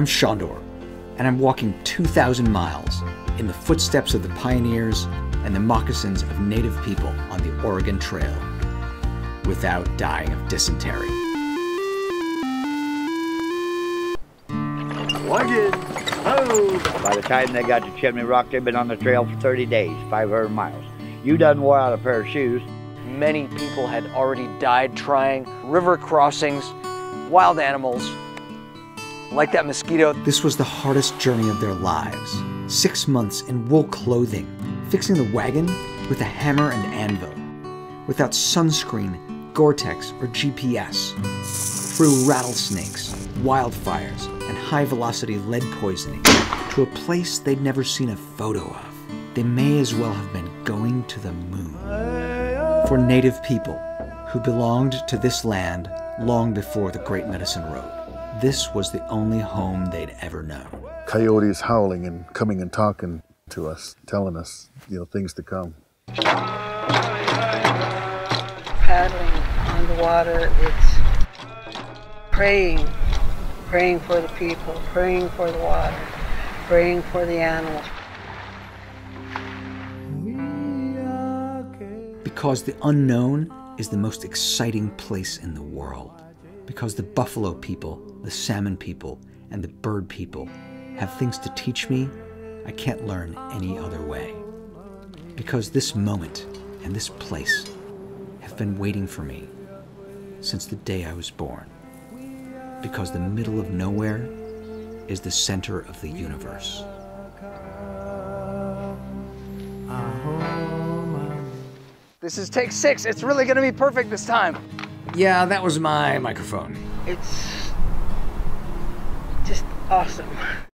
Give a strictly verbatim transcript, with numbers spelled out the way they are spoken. I'm Sándor, and I'm walking two thousand miles in the footsteps of the pioneers and the moccasins of native people on the Oregon Trail without dying of dysentery. Luggage! Oh! By the time they got to Chimney Rock, they've been on the trail for thirty days, five hundred miles. You done wore out a pair of shoes. Many people had already died trying river crossings, wild animals, like that mosquito. This was the hardest journey of their lives. Six months in wool clothing, fixing the wagon with a hammer and anvil, without sunscreen, Gore-Tex, or G P S, through rattlesnakes, wildfires, and high-velocity lead poisoning to a place they'd never seen a photo of. They may as well have been going to the moon. For native people who belonged to this land long before the Great Medicine Road, this was the only home they'd ever known. Coyotes howling and coming and talking to us, telling us, you know, things to come. Paddling on the water, it's praying, praying for the people, praying for the water, praying for the animals. Because the unknown is the most exciting place in the world. Because the buffalo people, the salmon people, and the bird people have things to teach me I can't learn any other way. Because this moment and this place have been waiting for me since the day I was born. Because the middle of nowhere is the center of the universe. This is take six. It's really gonna be perfect this time. Yeah, that was my microphone. It's just awesome.